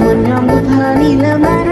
Menyambut hari lebaran.